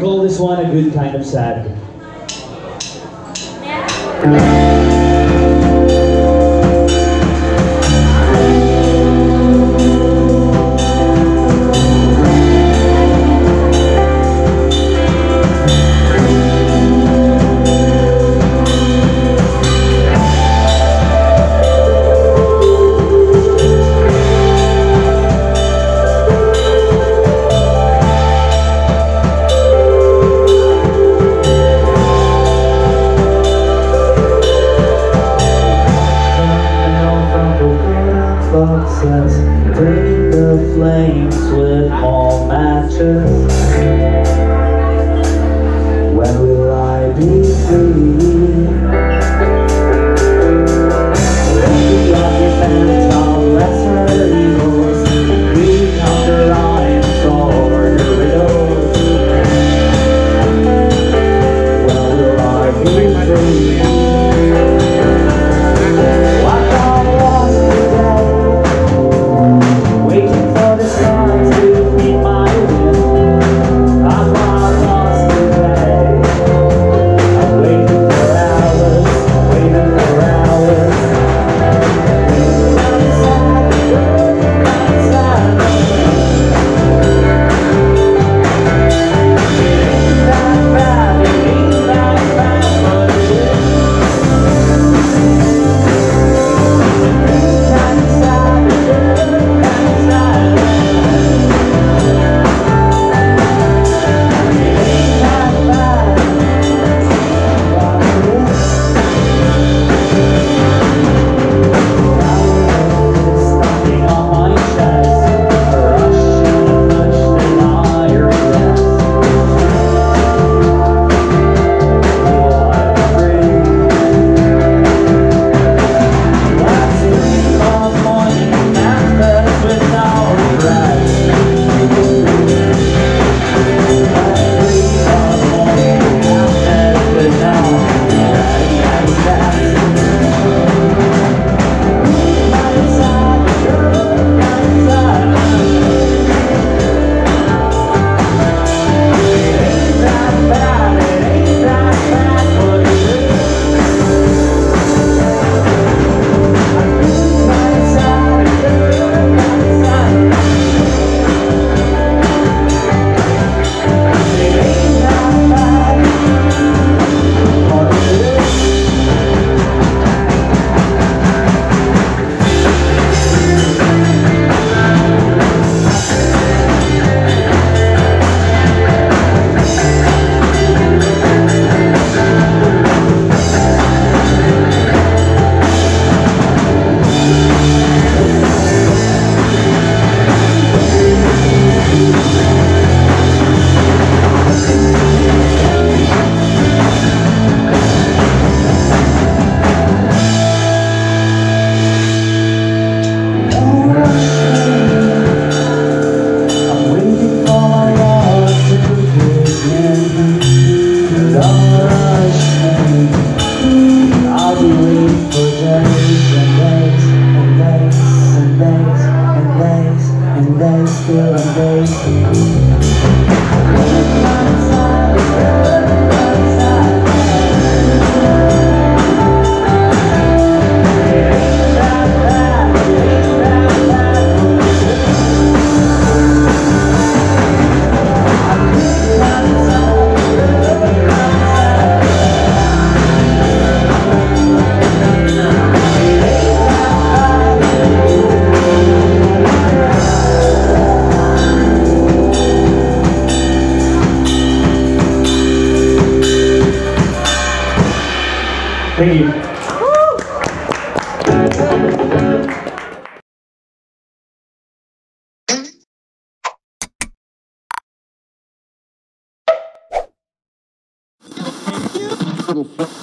We call this one a good kind of sad. Bring the flames with all matches. When will I be free? We are defense of lesser evils. We conquer rhymes or riddles. When will I be free? Thank you.